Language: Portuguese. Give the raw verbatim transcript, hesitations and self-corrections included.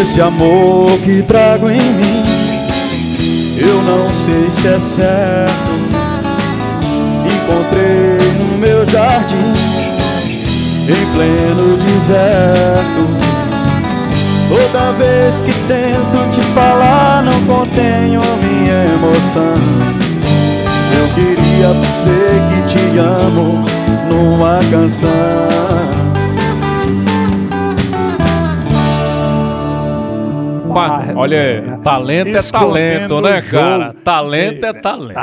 Esse amor que trago em mim, eu não sei se é certo. Encontrei no meu jardim, em pleno deserto. Toda vez que tento te falar, não contenho minha emoção. Eu queria dizer que te amo numa canção. Olha, talento é talento, né, cara? Talento é talento.